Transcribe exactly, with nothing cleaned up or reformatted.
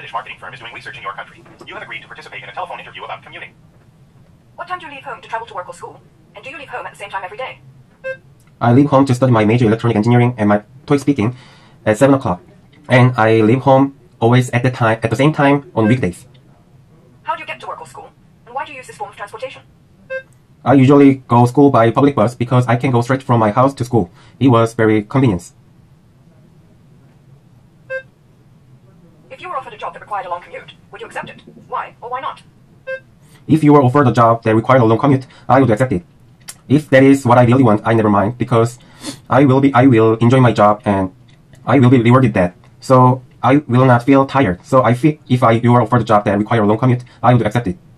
British marketing firm is doing research in your country. You have agreed to participate in a telephone interview about commuting. What time do you leave home to travel to work or school? And do you leave home at the same time every day? I leave home to study my major, electronic engineering, and my public speaking at seven o'clock. And I leave home always at the time, at the same time on weekdays. How do you get to work or school? And why do you use this form of transportation? I usually go to school by public bus because I can go straight from my house to school. It was very convenient. If you were offered a job that required a long commute, would you accept it? Why or why not? If you were offered a job that required a long commute, I would accept it. If that is what I really want, I never mind, because I will be I will enjoy my job and I will be rewarded that. So I will not feel tired. So I feel if I were offered a job that required a long commute, I would accept it.